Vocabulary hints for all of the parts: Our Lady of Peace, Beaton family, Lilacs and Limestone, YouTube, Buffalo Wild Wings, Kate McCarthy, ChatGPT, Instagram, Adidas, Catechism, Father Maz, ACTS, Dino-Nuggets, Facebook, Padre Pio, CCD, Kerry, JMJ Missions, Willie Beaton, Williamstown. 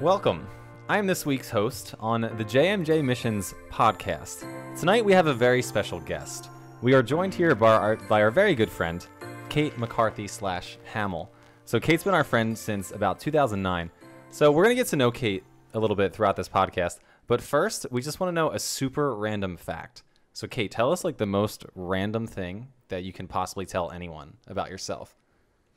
Welcome. I am this week's host on the JMJ Missions podcast. Tonight we have a very special guest. We are joined here by our very good friend, Kate McCarthy /Hamill. So Kate's been our friend since about 2009. So we're going to get to know Kate a little bit throughout this podcast. But first, we just want to know a super random fact. So Kate, tell us like the most random thing that you can possibly tell anyone about yourself.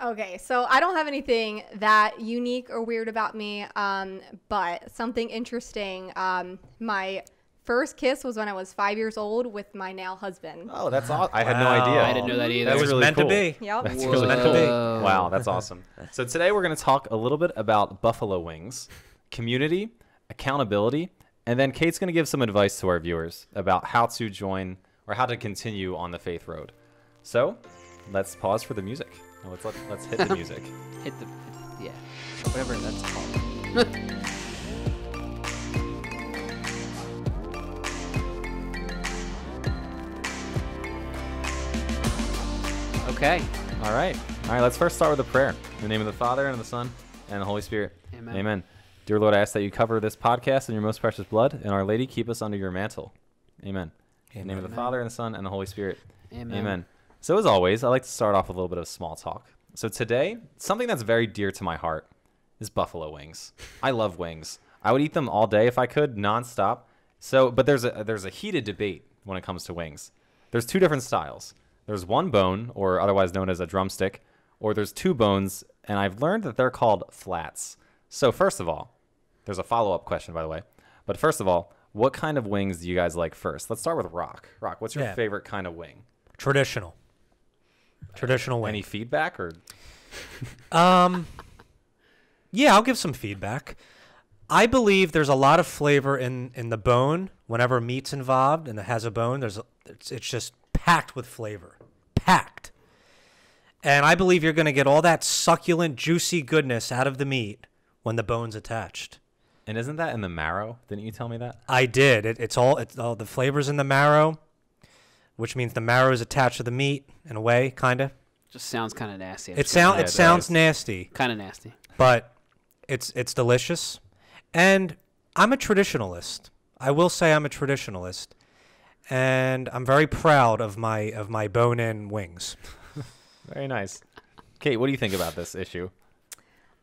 Okay, so I don't have anything that unique or weird about me, but something interesting. My first kiss was when I was 5 years old with my now husband. Oh, that's awesome. I had no idea. I didn't know that either. That was really meant cool. to be. Yep. That's really meant to be. Wow, that's awesome. So today we're going to talk a little bit about buffalo wings, community, accountability, and then Kate's going to give some advice to our viewers about how to join or how to continue on the faith road. So let's pause for the music. Let's hit the music. Hit the, yeah, whatever that's called. Okay. All right. All right, let's first start with a prayer. In the name of the Father, and of the Son, and the Holy Spirit. Amen. Amen. Dear Lord, I ask that you cover this podcast in your most precious blood, and Our Lady, keep us under your mantle. Amen. Amen. In the name of the Father, and the Son, and the Holy Spirit. Amen. Amen. So as always, I like to start off with a little bit of small talk. So today, something that's very dear to my heart is buffalo wings. I love wings. I would eat them all day if I could, nonstop. So, but there's a heated debate when it comes to wings. There's two different styles. There's one bone, or otherwise known as a drumstick, or there's two bones, and I've learned that they're called flats. So first of all, there's a follow-up question, by the way. But first of all, what kind of wings do you guys like first? Let's start with Rock. Rock, what's your favorite kind of wing? Traditional. Traditional wing. Any feedback or? Yeah, I'll give some feedback. I believe there's a lot of flavor in the bone. Whenever meat's involved and it has a bone, it's just packed with flavor, packed. And I believe you're going to get all that succulent, juicy goodness out of the meat when the bone's attached. And isn't that in the marrow? Didn't you tell me that? I did. It's all the flavors in the marrow. Which means the marrow is attached to the meat in a way, kind of. Just sounds kind of nasty. It sounds nasty. Kind of nasty. But it's delicious. And I'm a traditionalist. I will say I'm a traditionalist. And I'm very proud of my bone-in wings. Very nice. Kate, what do you think about this issue?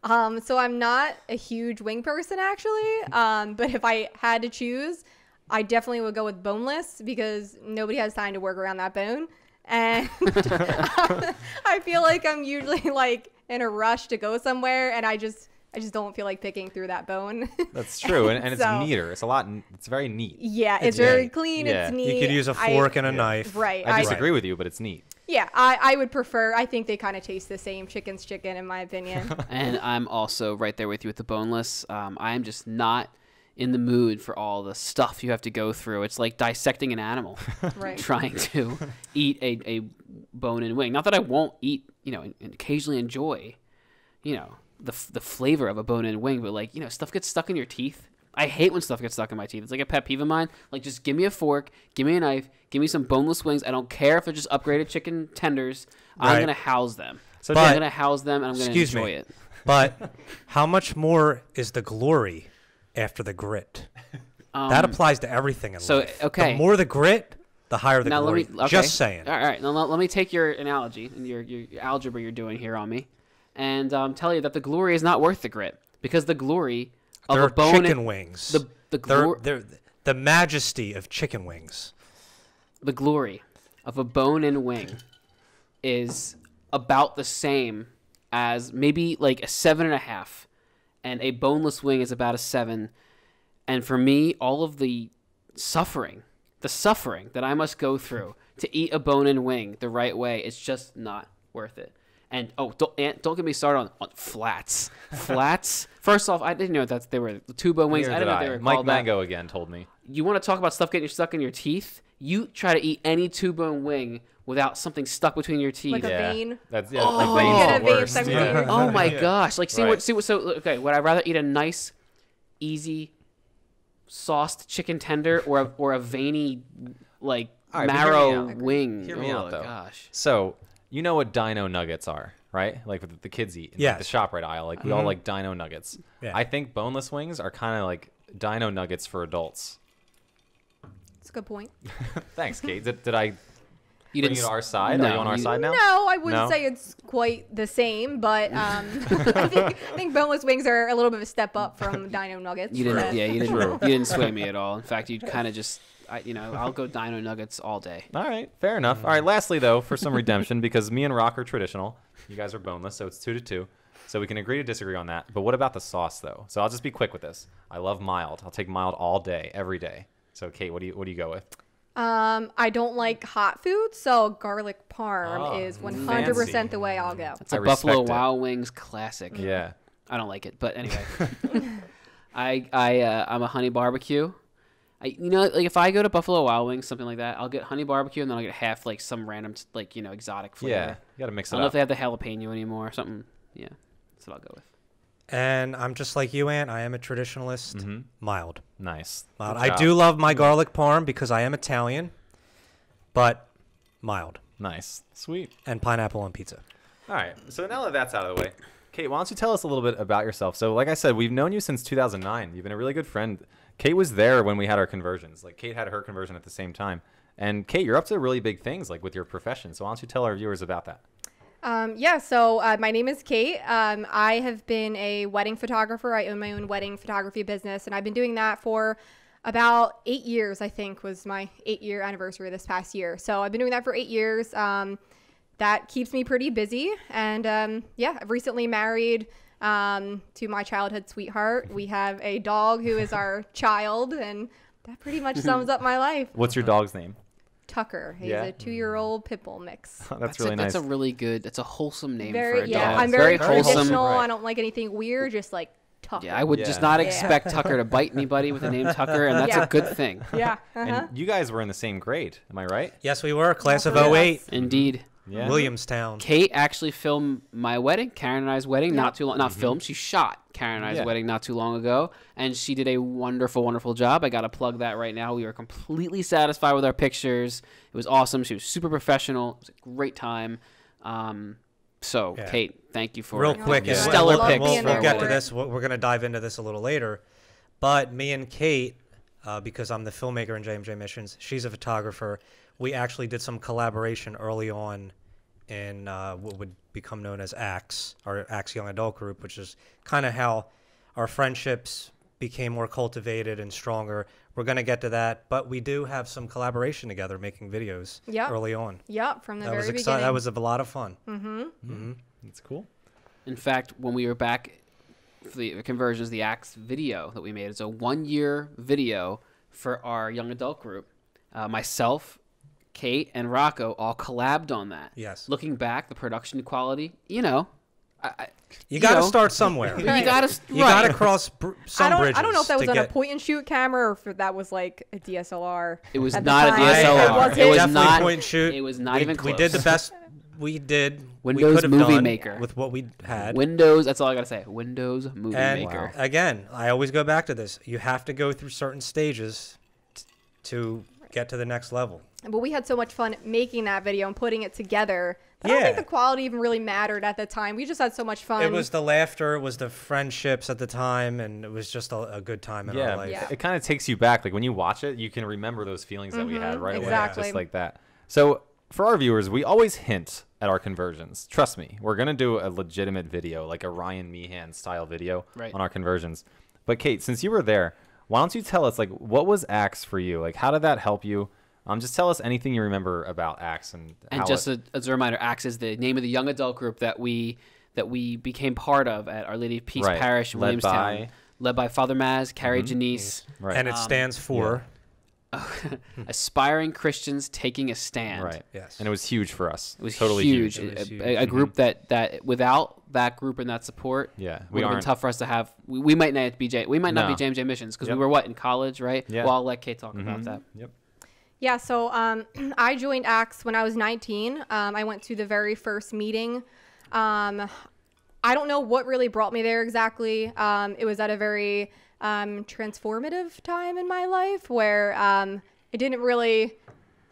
So I'm not a huge wing person, actually. But if I had to choose, I definitely would go with boneless because nobody has time to work around that bone. And I feel like I'm usually like in a rush to go somewhere and I just don't feel like picking through that bone. That's true. and so, it's neater. It's very neat. Yeah, it's very clean. Yeah. It's neat. You could use a fork and a knife. Right. I disagree with you, but it's neat. Yeah, I would prefer. I think they kind of taste the same. Chicken's chicken, in my opinion. And I'm also right there with you with the boneless. I am just not in the mood for all the stuff you have to go through. It's like dissecting an animal, right. Trying to eat a bone-in wing. Not that I won't eat, you know, and occasionally enjoy, you know, the flavor of a bone-in wing, but like, you know, stuff gets stuck in your teeth. I hate when stuff gets stuck in my teeth. It's like a pet peeve of mine. Like, just give me a fork, give me a knife, give me some boneless wings. I don't care if they're just upgraded chicken tenders. Right. I'm gonna house them. So I'm gonna house them and I'm gonna enjoy it. But how much more is the glory after the grit? That applies to everything in life. Okay. The more the grit, the higher the glory. Just saying. All right. Now let me take your analogy and your algebra you're doing here on me, and tell you that the glory is not worth the grit because the glory of a bone chicken wings. The majesty of chicken wings. The glory of a bone-in wing is about the same as maybe like a 7.5. And a boneless wing is about a 7. And for me, all of the suffering that I must go through to eat a bone-in wing the right way, it's just not worth it. And, oh, don't get me started on flats. Flats? First off, I didn't know that they were two-bone wings. I didn't know they were called that. Mike Mango again told me. You want to talk about stuff getting stuck in your teeth? You try to eat any two-bone wing without something stuck between your teeth. Like a vein. That's, yeah, oh, like a vein stuck between your teeth. Oh my gosh. Like, see right. Okay, would I rather eat a nice, easy, sauced chicken tender or a veiny, like, marrow wing? Hear me out, though. Gosh. So, you know what dino nuggets are, right? Like what the kids eat in like, the shop right aisle. Like we all like dino nuggets. Yeah. I think boneless wings are kind of like dino nuggets for adults. That's a good point. Thanks, Kate. Did I bring you to our side? No, are you on our side now? No, I wouldn't say it's quite the same, but I think boneless wings are a little bit of a step up from dino nuggets. You didn't, you didn't sway me at all. In fact, you kind of just... you know, I'll go dino nuggets all day. All right. Fair enough. All right. Lastly, though, for some redemption, because me and Rock are traditional. You guys are boneless, so it's 2-2. So we can agree to disagree on that. But what about the sauce, though? So I'll just be quick with this. I love mild. I'll take mild all day, every day. So, Kate, what do you go with? I don't like hot food, so garlic parm is 100% the way I'll go. It's a Buffalo Wild Wings classic. Yeah. I don't like it, but anyway. I'm a honey barbecue. You know, like if I go to Buffalo Wild Wings, something like that, I'll get honey barbecue and then I'll get half like some random, like, you know, exotic flavor. Yeah, you gotta mix it up. I don't know if they have the jalapeno anymore or something. Yeah, that's what I'll go with. And I'm just like you, Ant. I am a traditionalist. Mild. Nice. Mild. I do love my garlic parm because I am Italian, but mild. Nice. Sweet. And pineapple on pizza. All right. So now that that's out of the way, Kate, why don't you tell us a little bit about yourself? So like I said, we've known you since 2009. You've been a really good friend. Kate was there when we had our conversions. Like, Kate had her conversion at the same time. And, Kate, you're up to really big things, like, with your profession. So why don't you tell our viewers about that? Yeah, so my name is Kate. I have been a wedding photographer. I own my own wedding photography business, and I've been doing that for about 8 years, I think, was my 8-year anniversary this past year. So I've been doing that for 8 years. That keeps me pretty busy. And, yeah, I've recently married... to my childhood sweetheart. We have a dog who is our child, and that pretty much sums up my life. What's your dog's name? Tucker. He's a 2-year-old pit bull mix. Oh, that's really nice. That's a really good, that's a wholesome name for a dog. I'm very traditional. Right. I don't like anything weird, just like Tucker. Yeah, I would just not expect Tucker to bite anybody with the name Tucker, and that's a good thing. Yeah. And you guys were in the same grade, am I right? Yes, we were. Class of 08. Indeed. Yeah. Williamstown. Kate actually filmed my wedding, Karen and I's wedding, not too long. Not filmed. She shot Karen and I's wedding not too long ago, and she did a wonderful, wonderful job. I got to plug that right now. We were completely satisfied with our pictures. It was awesome. She was super professional. It was a great time. So, Kate, thank you for stellar pics. We'll get to this. We're going to dive into this a little later. But me and Kate, because I'm the filmmaker in JMJ Missions, she's a photographer. We actually did some collaboration early on in what would become known as ACTS, our ACTS Young Adult Group, which is kind of how our friendships became more cultivated and stronger. We're going to get to that, but we do have some collaboration together making videos early on. Yep, from the very beginning. That was a lot of fun. That's cool. In fact, when we were back for the conversions, the ACTS video that we made, it's a 1-year video for our Young Adult Group. Myself, Kate and Rocco all collabed on that. Yes. Looking back, the production quality, you know, you got to start somewhere. You got to cross some bridges. I don't know if that was on a point-and-shoot camera or if that was like a DSLR. It was not a DSLR. It was definitely point-and-shoot. It was not even close. We did the best we did. Windows Movie Maker with what we had. Windows. That's all I gotta say. Windows Movie Maker. Again, I always go back to this. You have to go through certain stages to get to the next level. But we had so much fun making that video and putting it together. I don't think the quality even really mattered at the time. We just had so much fun. It was the laughter, it was the friendships at the time, and it was just a good time in our life. Yeah. It kind of takes you back. Like when you watch it, you can remember those feelings that we had right away, just like that. So for our viewers, we always hint at our conversions. Trust me, we're gonna do a legitimate video, like a Ryan Meehan style video on our conversions. But Kate, since you were there, why don't you tell us like what was ACTS for you? Like how did that help you? Just tell us anything you remember about ACTS and just as a reminder, ACTS is the name of the young adult group that we became part of at Our Lady of Peace Parish in Williamstown, led by Father Maz, Kerry, Janice, and it stands for Aspiring Christians Taking a Stand. Right. Yes. And it was huge for us. It was totally huge. It was huge. A group that without that group and that support, would have been tough for us to have. We might not be JMJ Missions because we were in college, right? Yeah. Well, I'll let Kate talk about that. Yep. Yeah, so I joined ACTS when I was 19. I went to the very first meeting. I don't know what really brought me there exactly. It was at a very transformative time in my life where I didn't really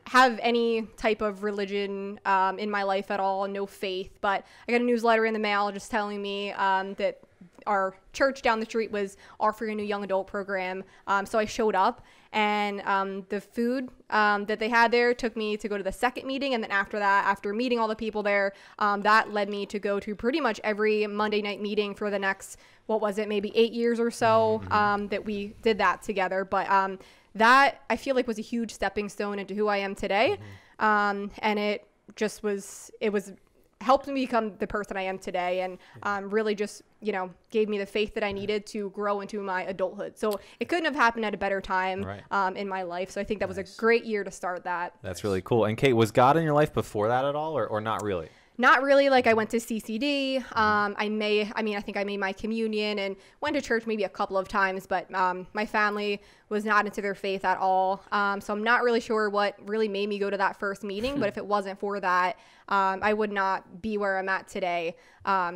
have any type of religion in my life at all, no faith, but I got a newsletter in the mail just telling me that our church down the street was offering a new young adult program. So I showed up, and the food that they had there took me to go to the second meeting. And then after that, after meeting all the people there, that led me to go to pretty much every Monday night meeting for the next, what was it, maybe 8 years or so, that we did that together. But that I feel like was a huge stepping stone into who I am today. And it just was, it was helped me become the person I am today, and really just, you know, gave me the faith that I needed to grow into my adulthood. So it couldn't have happened at a better time in my life. So I think that was a great year to start that. That's really cool. And Kate, was God in your life before that at all, or not really? Not really. Like, I went to CCD. I think I made my communion and went to church maybe a couple of times, but my family was not into their faith at all. So I'm not really sure what really made me go to that first meeting, but if it wasn't for that, I would not be where I'm at today.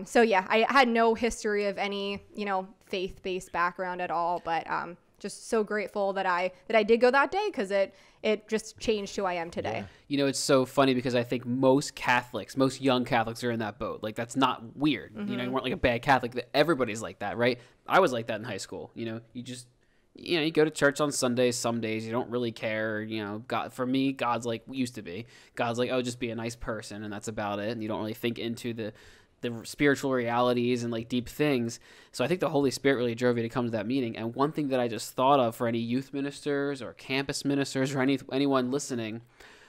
So yeah, I had no history of any, you know, faith-based background at all, but just so grateful that I did go that day, because it just changed who I am today. Yeah. You know, it's so funny because I think most Catholics, most young Catholics, are in that boat. Like, that's not weird. You know, you weren't like a bad Catholic. Everybody's like that, right? I was like that in high school. You know, you just, you know, you go to church on Sundays. Some days you don't really care. You know, God, for me, God's like, we used to be. God's like, oh, just be a nice person, and that's about it. And you don't really think into the spiritual realities and like deep things. So I think the Holy Spirit really drove me to come to that meeting. And one thing that I just thought of for any youth ministers or campus ministers or anyone listening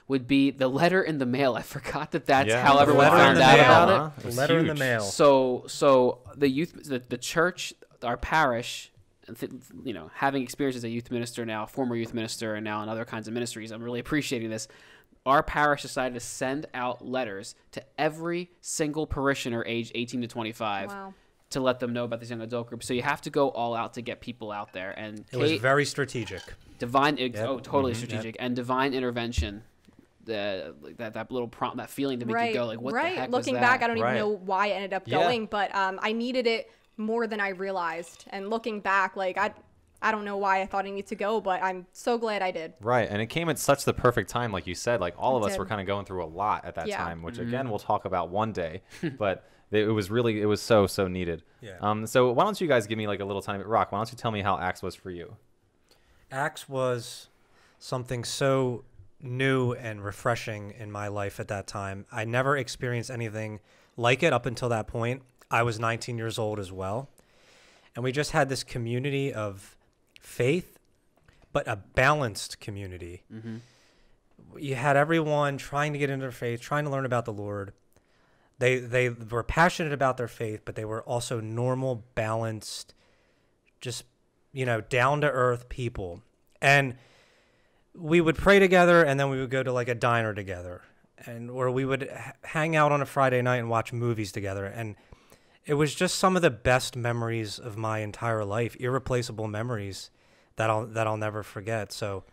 would be the letter in the mail. I forgot that that's how everyone found out about it. The letter in the mail. So the youth, the church, our parish, you know, having experience as a youth minister now, former youth minister, and now in other kinds of ministries, I'm really appreciating this. Our parish decided to send out letters to every single parishioner aged 18 to 25 to let them know about this young adult group. So you have to go all out to get people out there. And it was very strategic. Divine, oh, totally strategic. And divine intervention. That little prompt, that feeling to make you go like, what the heck? Looking back, I don't even know why I ended up going, but I needed it more than I realized. And looking back, like I don't know why I thought I need to go, but I'm so glad I did. Right, and it came at such the perfect time, like you said. Like, all of us were kind of going through a lot at that time, which again we'll talk about one day. But it was so needed. Yeah. So why don't you guys give me like a little tiny bit, Rock? Why don't you tell me how ACTS was for you? ACTS was something so new and refreshing in my life at that time. I never experienced anything like it up until that point. I was 19 years old as well, and we just had this community of faith, but a balanced community. You had everyone trying to get into their faith, trying to learn about the Lord. They were passionate about their faith, but they were also normal, balanced, just, you know, down-to-earth people. And we would pray together, and then we would go to like a diner together, and where we would hang out on a Friday night and watch movies together. And it was just some of the best memories of my entire life, irreplaceable memories that I'll never forget. So,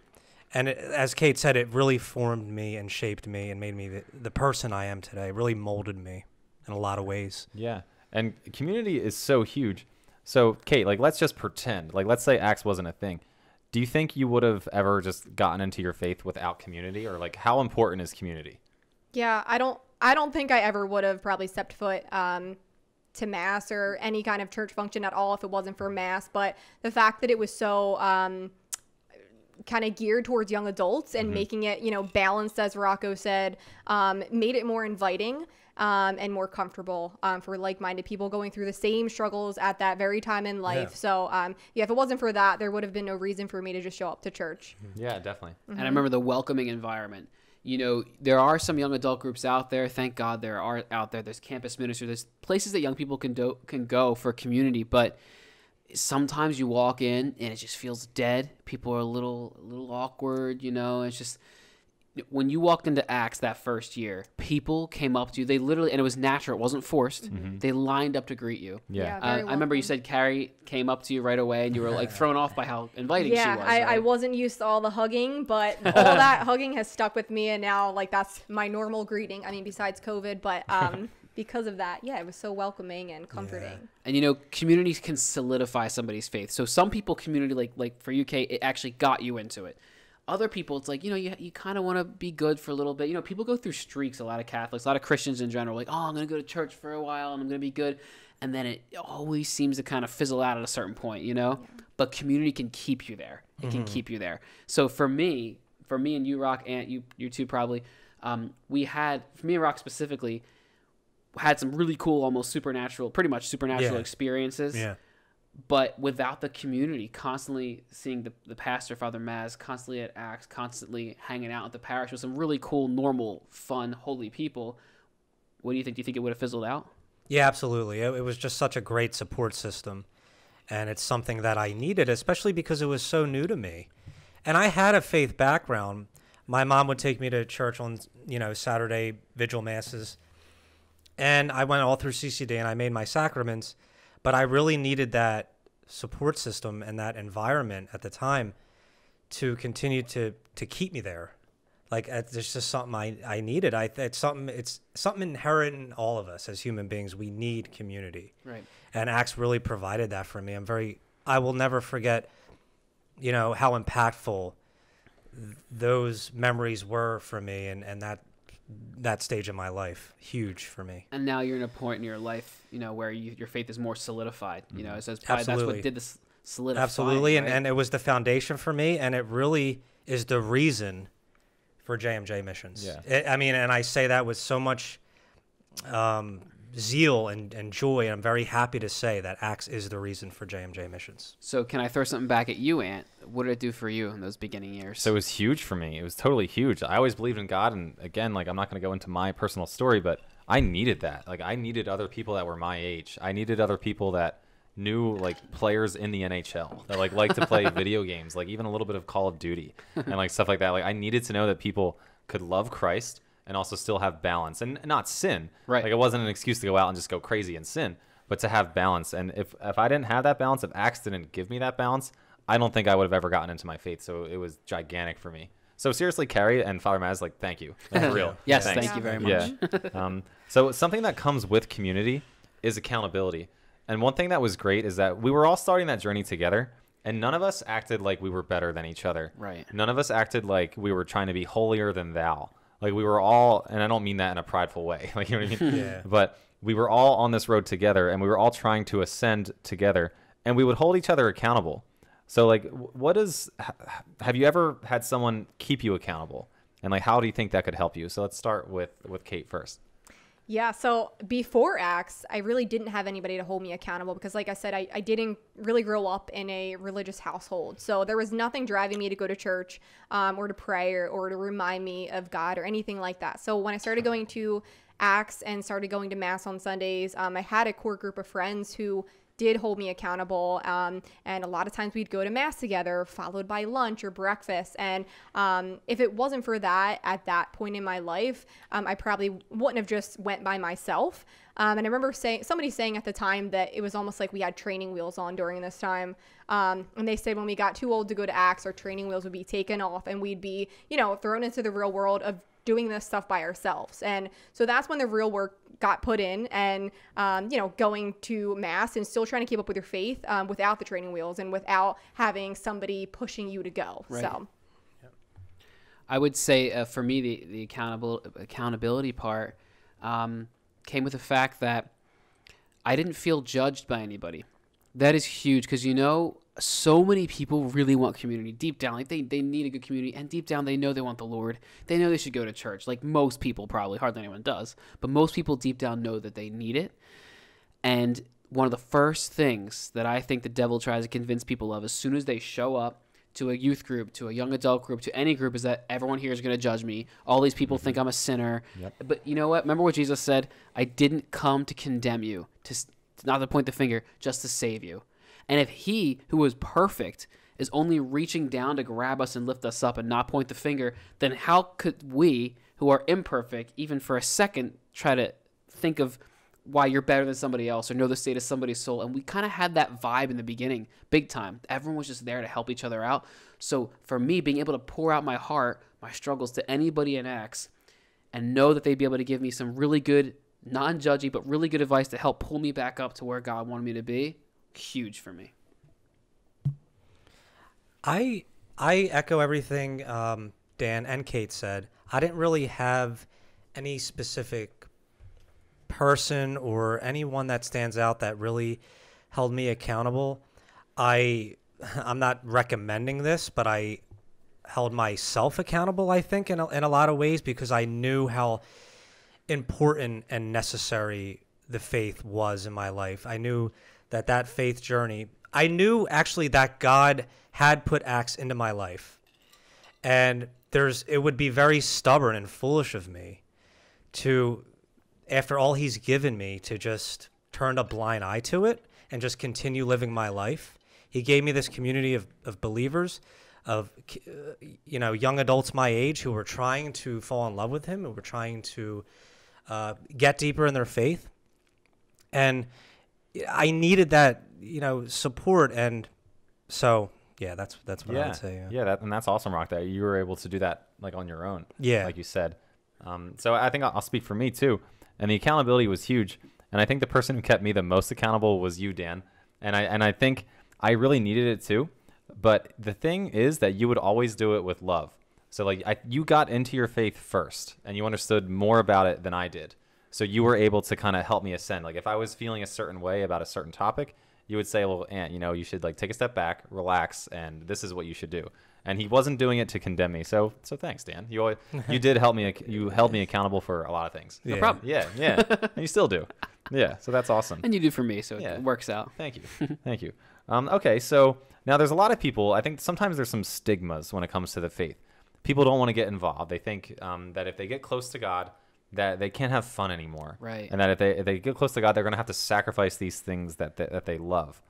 and it, as Kate said, it really formed me and shaped me and made me the person I am today. It really molded me in a lot of ways. Yeah, and community is so huge. So, Kate, like, let's just pretend, like, let's say ACTS wasn't a thing. Do you think you would have ever just gotten into your faith without community, or like, how important is community? Yeah, I don't think I ever would have probably stepped foot to mass or any kind of church function at all if it wasn't for mass. But the fact that it was so kind of geared towards young adults and making it, you know, balanced, as Rocco said, made it more inviting and more comfortable for like-minded people going through the same struggles at that very time in life. So yeah, if it wasn't for that, there would have been no reason for me to just show up to church. Yeah, definitely. And I remember the welcoming environment. You know, there are some young adult groups out there. Thank God there are out there. There's campus ministry. There's places that young people can go for community. But sometimes you walk in and it just feels dead. People are a little awkward, you know. It's just, when you walked into ACTS that first year, people came up to you. They literally, and it was natural. It wasn't forced. They lined up to greet you. Yeah. I remember you said Carrie came up to you right away, and you were like thrown off by how inviting she was. Yeah, right? I wasn't used to all the hugging, but all that hugging has stuck with me, and now like that's my normal greeting. I mean, besides COVID, but because of that, yeah, it was so welcoming and comforting. And you know, communities can solidify somebody's faith. So some people, community, like for UK, it actually got you into it. Other people, it's like, you know, you kind of want to be good for a little bit. You know, people go through streaks, a lot of Catholics, a lot of Christians in general, like, oh, I'm going to go to church for a while and I'm going to be good. And then it always seems to kind of fizzle out at a certain point, you know? Yeah. But community can keep you there. It can keep you there. So for me and you, Rock, and you two probably, for me and Rock specifically, had some really cool, almost supernatural, pretty much supernatural experiences. Yeah. But without the community, constantly seeing the pastor, Father Maz, constantly at ACTS, constantly hanging out at the parish with some really cool, normal, fun, holy people, what do you think? Do you think it would have fizzled out? Yeah, absolutely. It was just such a great support system. And it's something that I needed, especially because it was so new to me. And I had a faith background. My mom would take me to church on, you know, Saturday vigil masses. And I went all through CCD and I made my sacraments. But I really needed that support system and that environment at the time to continue to keep me there. Like, it's just something I needed. It's something inherent in all of us as human beings. We need community. Right. And ACTS really provided that for me. I will never forget, you know, how impactful those memories were for me, and that stage of my life, huge for me. And now you're in a point in your life, you know, where your faith is more solidified, you know, so that's what did this solidify. Absolutely. Right? And it was the foundation for me. And it really is the reason for JMJ Missions. Yeah. And I say that with so much zeal and joy. And I'm very happy to say that ACTS is the reason for JMJ Missions. So can I throw something back at you, Ant? What did it do for you in those beginning years? So it was huge for me. It was totally huge. I always believed in God. And again, like, I'm not going to go into my personal story, but I needed that. Like, I needed other people that were my age. I needed other people that knew, like, players in the NHL that like to play video games, like even a little bit of Call of Duty and like stuff like that. Like, I needed to know that people could love Christ and also still have balance and not sin. Right. Like, it wasn't an excuse to go out and just go crazy and sin, but to have balance. And if I didn't have that balance, if ACTS didn't give me that balance, I don't think I would have ever gotten into my faith. So it was gigantic for me. So seriously, Kerry and Father Maz, like, thank you. Like, for real. Yes, thank you very much. Yeah. So something that comes with community is accountability. And one thing that was great is that we were all starting that journey together, and none of us acted like we were better than each other. Right. None of us acted like we were trying to be holier than thou. Like, we were all, and I don't mean that in a prideful way, like, you know what I mean? Yeah. But we were all on this road together, and we were all trying to ascend together, and we would hold each other accountable. So, like, have you ever had someone keep you accountable? And, like, how do you think that could help you? So let's start with Kate first. Yeah, so before ACTS, I really didn't have anybody to hold me accountable because, like I said, I didn't really grow up in a religious household. So there was nothing driving me to go to church or to prayer or to remind me of God or anything like that. So when I started going to ACTS and started going to Mass on Sundays, I had a core group of friends who did hold me accountable. And a lot of times we'd go to Mass together, followed by lunch or breakfast. And if it wasn't for that, at that point in my life, I probably wouldn't have just went by myself. And I remember somebody saying at the time that it was almost like we had training wheels on during this time. And they said when we got too old to go to ACTS, our training wheels would be taken off and we'd be, you know, thrown into the real world of doing this stuff by ourselves. And so that's when the real work got put in, and you know, going to Mass and still trying to keep up with your faith without the training wheels and without having somebody pushing you to go. Right. So yep. I would say for me, the accountability part came with the fact that I didn't feel judged by anybody. That is huge, because, you know, so many people really want community deep down. Like, they need a good community, and deep down they know they want the Lord. They know they should go to church. Like, most people, probably hardly anyone does, but most people deep down know that they need it. And one of the first things that I think the devil tries to convince people of as soon as they show up to a youth group, to a young adult group, to any group, is that everyone here is going to judge me. All these people think I'm a sinner. Yep. But you know what? Remember what Jesus said? I didn't come to condemn you, not to point the finger, just to save you. And if he, who is perfect, is only reaching down to grab us and lift us up and not point the finger, then how could we, who are imperfect, even for a second, try to think of why you're better than somebody else or know the state of somebody's soul? And we kind of had that vibe in the beginning, big time. Everyone was just there to help each other out. So for me, being able to pour out my heart, my struggles to anybody in ACTS, and know that they'd be able to give me some really good, non-judgy, but really good advice to help pull me back up to where God wanted me to be, huge for me. I I echo everything Dan and Kate said. I didn't really have any specific person or anyone that stands out that really held me accountable. I'm not recommending this, but I held myself accountable, I think, in a lot of ways, because I knew how important and necessary the faith was in my life. I knew that that faith journey, I knew actually that God had put ACTS into my life, and it would be very stubborn and foolish of me to, after all he's given me, to just turn a blind eye to it and just continue living my life. He gave me this community of believers, of young adults my age who were trying to fall in love with him, who were trying to get deeper in their faith. And I needed that, support. And so, yeah, that's what I would say. Yeah, and that's awesome, Rock, that you were able to do that, like, on your own. Yeah. Like you said. So I think I'll speak for me, too. And the accountability was huge. And I think the person who kept me the most accountable was you, Dan. And I think I really needed it, too. But the thing is that you would always do it with love. So, like, you got into your faith first, and you understood more about it than I did. So you were able to kind of help me ascend. Like, if I was feeling a certain way about a certain topic, you would say, well, Ant, you should, like, take a step back, relax, and this is what you should do. And he wasn't doing it to condemn me. So thanks, Dan. You always, you did help me. You held me accountable for a lot of things. Yeah. No problem. Yeah, yeah. And you still do. Yeah. So that's awesome. And you do for me, so it works out. Thank you. Thank you. Okay. So now there's a lot of people. I think sometimes there's some stigmas when it comes to the faith. People don't want to get involved. They think that if they get close to God, that they can't have fun anymore. Right. And that if they get close to God, they're going to have to sacrifice these things that they love.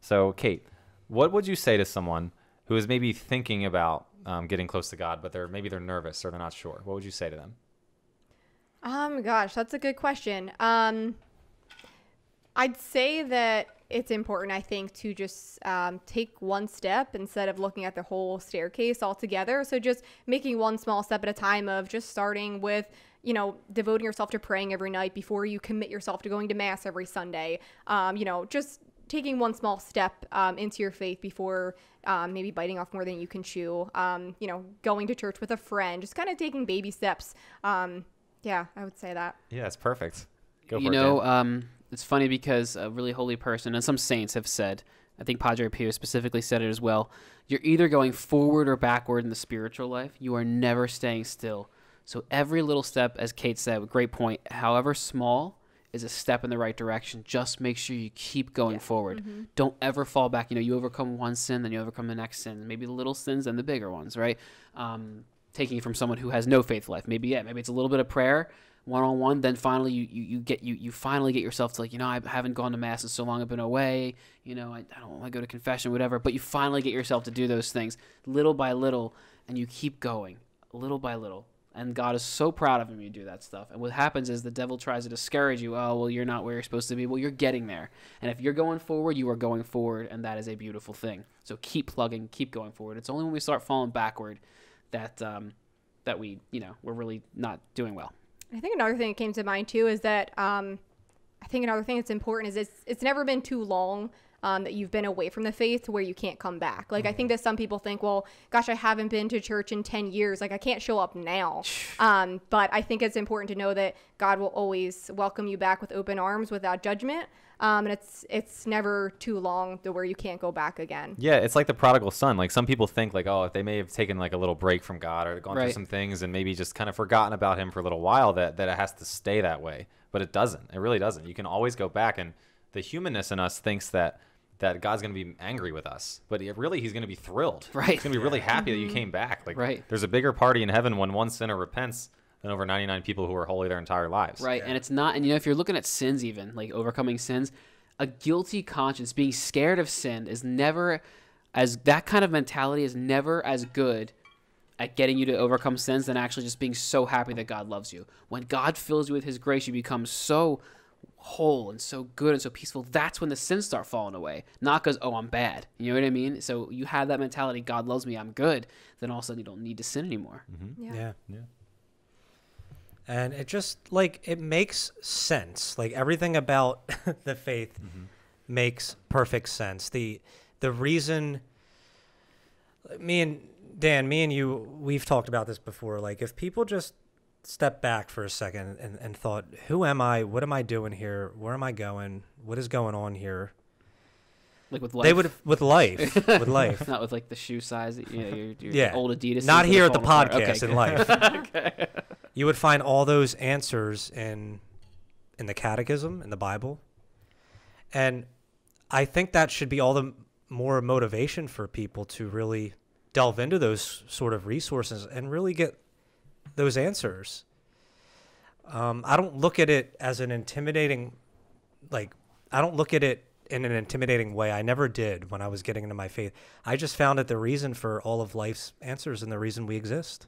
So, Kate, what would you say to someone who is maybe thinking about getting close to God, but maybe they're nervous or they're not sure? What would you say to them? Gosh, that's a good question. I'd say that it's important, I think, to just take one step instead of looking at the whole staircase altogether. So just making one small step at a time, of just starting with, devoting yourself to praying every night before you commit yourself to going to Mass every Sunday. Just taking one small step into your faith before maybe biting off more than you can chew. Going to church with a friend, just kind of taking baby steps. Yeah, I would say that. Yeah, it's perfect. Go for it. It's funny because a really holy person, and some saints have said, I think Padre Pio specifically said it as well, you're either going forward or backward in the spiritual life. You are never staying still. So every little step, as Kate said, great point, however small, is a step in the right direction. Just make sure you keep going forward. Mm-hmm. Don't ever fall back. You overcome one sin, then you overcome the next sin. Maybe the little sins and the bigger ones, right? Taking it from someone who has no faith life. Maybe it's a little bit of prayer, one-on-one, then finally you finally get yourself to, like, I haven't gone to Mass in so long, I've been away, I don't want to go to confession, whatever, but you finally get yourself to do those things little by little, and you keep going little by little, and God is so proud of him you do that stuff. And what happens is the devil tries to discourage you. Oh, well, you're not where you're supposed to be. Well, you're getting there, and if you're going forward, you are going forward, and that is a beautiful thing. So keep plugging, keep going forward. It's only when we start falling backward that that we we're really not doing well. I think another thing that came to mind too is that I think another thing that's important is it's never been too long that you've been away from the faith where you can't come back. Like, I think that some people think, well, gosh, I haven't been to church in 10 years. Like, I can't show up now. But I think it's important to know that God will always welcome you back with open arms without judgment. And it's never too long to where you can't go back again. Yeah, it's like the prodigal son. Like, some people think, like, oh, if they may have taken, like, a little break from God or gone through some things and maybe just kind of forgotten about him for a little while, that it has to stay that way. But it doesn't. It really doesn't. You can always go back. And the humanness in us thinks that God's going to be angry with us, but really he's going to be thrilled. Right. He's going to be really happy that you came back. Like, there's a bigger party in heaven when one sinner repents than over 99 people who are holy their entire lives. Right. Yeah. And it's not, and if you're looking at sins, even like overcoming sins, a guilty conscience, being scared of sin is never as, that kind of mentality is never as good at getting you to overcome sins than actually just being so happy that God loves you. When God fills you with his grace, you become so whole and so good and so peaceful. That's when the sins start falling away, not because, oh, I'm bad, you know what I mean. So you have that mentality, God loves me, I'm good, then all of a sudden you don't need to sin anymore. Mm-hmm. yeah and it just, like, it makes sense. Like, everything about the faith makes perfect sense. The reason me and Dan, me and you, we've talked about this before. Like, if people just step back for a second and thought, who am I? What am I doing here? Where am I going? What is going on here? Like with life. They would with life. With life. Not with like the shoe size. That, you know, your yeah. Old Adidas. Not here at the podcast. Okay, in life. Okay. You would find all those answers in the catechism, in the Bible. And I think that should be all the more motivation for people to really delve into those sort of resources and really get those answers. I don't look at it as an intimidating, like, I don't look at it in an intimidating way. I never did when I was getting into my faith. I just found it the reason for all of life's answers and the reason we exist.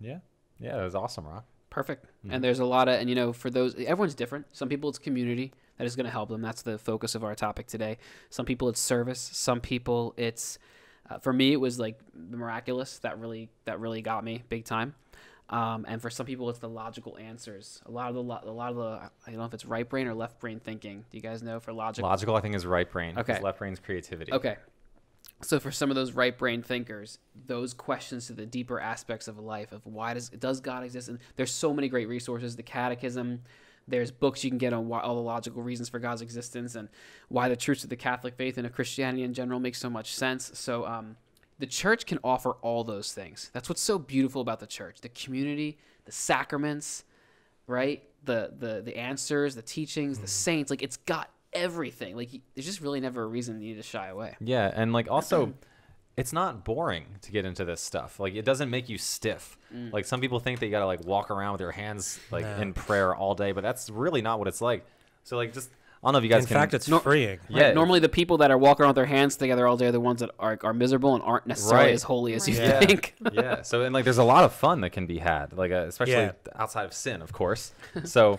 Yeah. Yeah, that was awesome, Rock. Perfect. Mm-hmm. And there's a lot of, and you know, for those, everyone's different. Some people it's community that is going to help them. That's the focus of our topic today. Some people it's service. Some people it's, for me, it was like the miraculous that really got me big time. And for some people, it's the logical answers. A lot of the, I don't know if it's right brain or left brain thinking. Do you guys know for logical? Logical, I think, is right brain. Okay. Left brain's creativity. Okay. So for some of those right brain thinkers, those questions to the deeper aspects of life, of why does God exist? And there's so many great resources, the catechism, there's books you can get on why, all the logical reasons for God's existence and why the truths of the Catholic faith and of Christianity in general make so much sense. So the church can offer all those things. That's what's so beautiful about the church, the community, the sacraments, right? The answers, the teachings, the saints, like it's got everything. Like there's just really never a reason you need to shy away. Yeah. And like also it's not boring to get into this stuff. Like it doesn't make you stiff. Like some people think that you gotta like walk around with your hands like in prayer all day, but that's really not what it's like. So like just I don't know if you guys can. In fact, it's freeing. Yeah. Right? Normally the people that are walking around with their hands together all day are the ones that are miserable and aren't necessarily as holy as you think. Yeah. So and like there's a lot of fun that can be had, like especially outside of sin, of course. So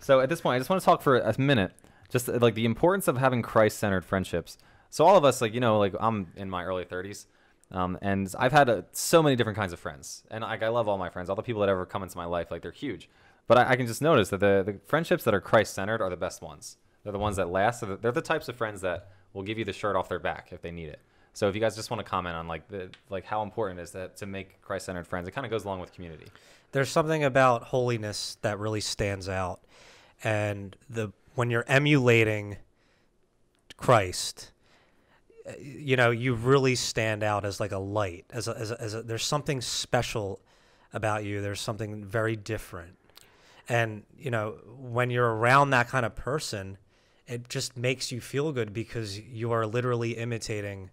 so at this point, I just want to talk for a minute, just like the importance of having Christ-centered friendships. So all of us, like, you know, like I'm in my early 30s, and I've had so many different kinds of friends. And like I love all my friends, all the people that ever come into my life, like they're huge. But I can just notice that the friendships that are Christ-centered are the best ones. They're the ones that last. They're the types of friends that will give you the shirt off their back if they need it. So if you guys just want to comment on like how important it is that to make Christ-centered friends, it kind of goes along with community. There's something about holiness that really stands out. And when you're emulating Christ, you know, you really stand out as like a light, as a there's something special about you. There's something very different. And, you know, when you're around that kind of person, it just makes you feel good because you are literally imitating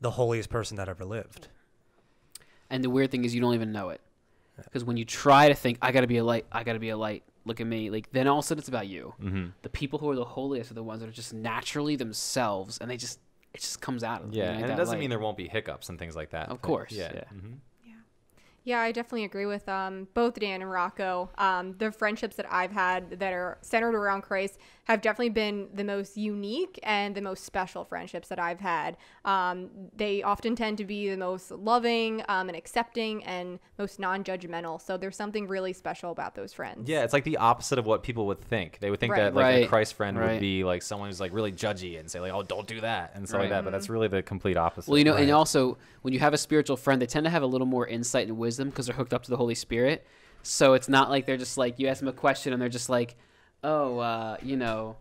the holiest person that ever lived. And the weird thing is you don't even know it. Because when you try to think, I got to be a light, I got to be a light. Look at me, like then all of a sudden it's about you. Mm-hmm. The people who are the holiest are the ones that are just naturally themselves, and it just comes out of them. Yeah, and it doesn't mean there won't be hiccups and things like that. Of course. Yeah. Yeah. Mm-hmm. Yeah, I definitely agree with both Dan and Rocco. The friendships that I've had that are centered around Christ have definitely been the most unique and the most special friendships that I've had. They often tend to be the most loving and accepting and most non-judgmental. So there's something really special about those friends. Yeah, it's like the opposite of what people would think. They would think that like a Christ friend would be like someone who's like really judgy and say like, oh, don't do that and stuff like that. But that's really the complete opposite. Well, you know, and also when you have a spiritual friend, they tend to have a little more insight and wisdom because they're hooked up to the Holy Spirit. So it's not like they're just like, you ask them a question and they're just like, oh, you know,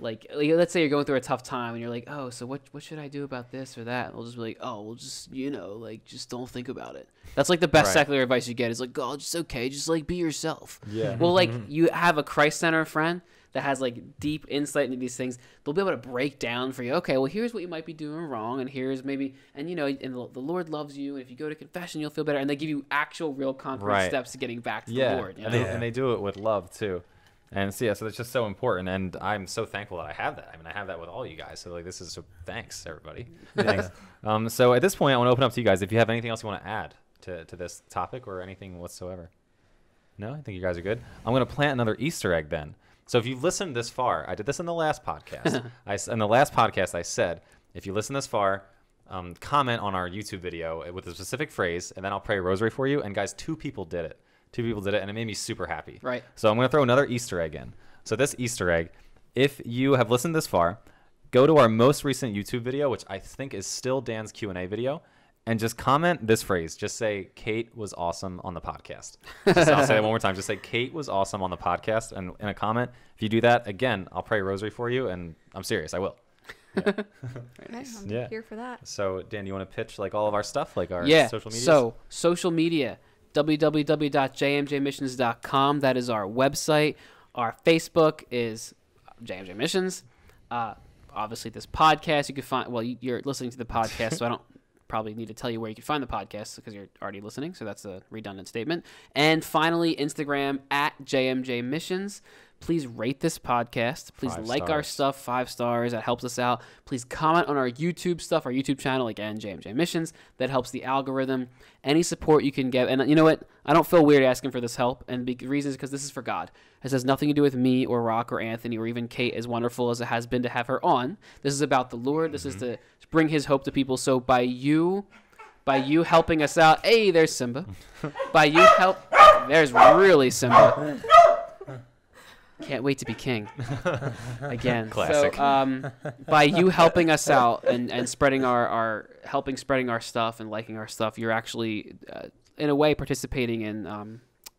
like let's say you're going through a tough time and you're like, oh, so what should I do about this or that? And we'll just be like, oh, well, just, you know, like, just don't think about it. That's like the best secular advice you get is like, God, it's okay. Just like be yourself. Yeah. Well, like you have a Christ-centered friend that has like deep insight into these things. They'll be able to break down for you. Okay, well, here's what you might be doing wrong, and here's maybe, and you know, and the Lord loves you, and if you go to confession, you'll feel better. And they give you actual, real concrete steps to getting back to the Lord. You know? And they do it with love too. And so, yeah, so that's just so important. And I'm so thankful that I have that. I mean, I have that with all you guys. So like, this is so, thanks everybody. Thanks. So at this point, I want to open up to you guys. If you have anything else you want to add to this topic or anything whatsoever. No, I think you guys are good. I'm going to plant another Easter egg then. So if you've listened this far, I did this in the last podcast. In the last podcast, I said, if you listen this far, comment on our YouTube video with a specific phrase, and then I'll pray a rosary for you. And guys, two people did it. Two people did it, and it made me super happy. Right. So I'm going to throw another Easter egg in. So this Easter egg, if you have listened this far, go to our most recent YouTube video, which I think is still Dan's Q&A video, and just comment this phrase. Just say, Kate was awesome on the podcast. Just, I'll say that one more time. Just say, Kate was awesome on the podcast. And in a comment, if you do that, again, I'll pray a rosary for you. And I'm serious. I will. Yeah. Nice. I'm here for that. So, Dan, you want to pitch like all of our stuff, like our social media? So, social media, www.jmjmissions.com. That is our website. Our Facebook is JMJ Missions. Obviously, this podcast, you can find, well, you're listening to the podcast, so I don't probably need to tell you where you can find the podcast because you're already listening, so that's a redundant statement. And finally, Instagram, @JMJ Missions. Please rate this podcast. Please like our stuff, 5 stars. That helps us out. Please comment on our YouTube stuff, our YouTube channel, again, JMJ Missions. That helps the algorithm. Any support you can get. And you know what? I don't feel weird asking for this help. And the reason is because this is for God. This has nothing to do with me or Rock or Anthony or even Kate, as wonderful as it has been to have her on. This is about the Lord. This is to bring his hope to people. So by you helping us out. Hey, there's Simba. By you help. There's really Simba. Can't wait to be king again. Classic. So, by you helping us out and spreading helping spreading our stuff and liking our stuff, you're actually in a way participating in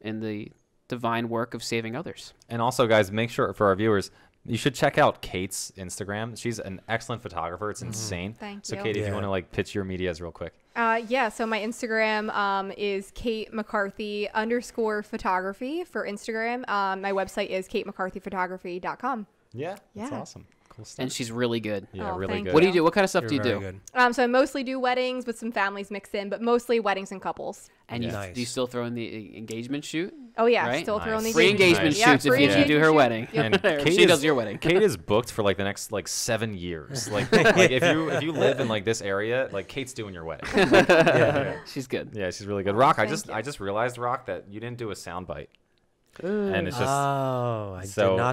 the divine work of saving others. And also, guys, make sure for our viewers, you should check out Kate's Instagram. She's an excellent photographer. It's insane. Thank you. So, Kate, if you want to like pitch your medias real quick. Yeah. So my Instagram is KateMcCarthy_photography for Instagram. My website is KateMcCarthyphotography.com. Yeah. That's awesome. Cool stuff. And she's really good. Yeah, really good. What do you do? What kind of stuff do you do? Good. So I mostly do weddings with some families mixed in, but mostly weddings and couples. And do you still throw in the engagement shoot? Oh, yeah. Right? Still throw in the free engagement shoots if you do her wedding. Yep. And she does your wedding. Kate is booked for like the next like 7 years. Like, like if you live in like this area, like Kate's doing your wedding. Like, she's good. Yeah, she's really good. Rock, I just realized, Rock, that you didn't do a sound bite. And it's just I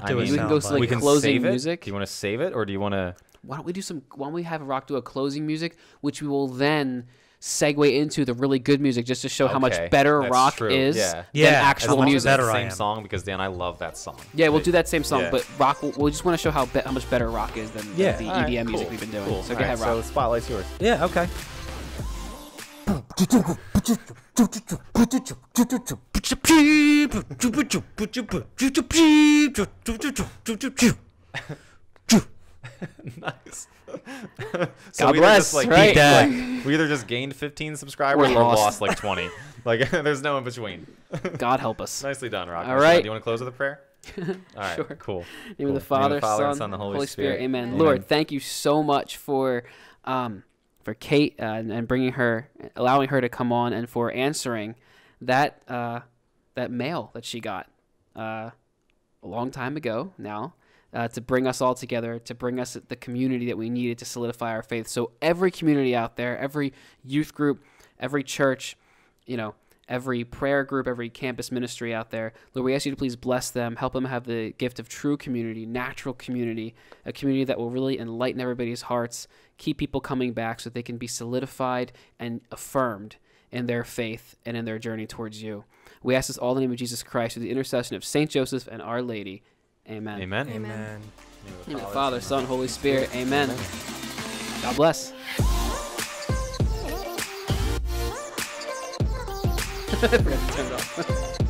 mean, we can go to like closing music. Do you want to save it or do you want to? Why don't we have Rock do a closing music, which we will then segue into the really good music, just to show how much better Rock is than actual music. Better same song, because Dan, I love that song. Yeah, we'll do that same song, but Rock, we just want to show how much better Rock is than the EDM music we've been doing. Cool. So go ahead, Rock. So the spotlight's yours. Yeah. Okay. Nice. So God bless. Like, right? Like, we either just gained 15 subscribers or lost like 20. Like there's no in between. God help us. Nicely done, Rock. All right. Do you want to close with a prayer? All right. Sure. Cool. In the name of the Father, Son, the Holy Spirit. Amen. Amen. Lord, thank you so much for Kate and bringing her, allowing her to come on, and for answering that that mail that she got a long time ago now, to bring us all together, to bring us the community that we needed to solidify our faith. So every community out there, every youth group, every church, you know, every prayer group, every campus ministry out there, Lord, we ask you to please bless them, help them have the gift of true community, natural community, a community that will really enlighten everybody's hearts, keep people coming back so that they can be solidified and affirmed in their faith and in their journey towards you. We ask this all in the name of Jesus Christ, through the intercession of Saint Joseph and Our Lady. Amen. Amen. Amen. In the name of the Father, Son, Holy Spirit. Amen. Amen. God bless. I forgot to turn it off.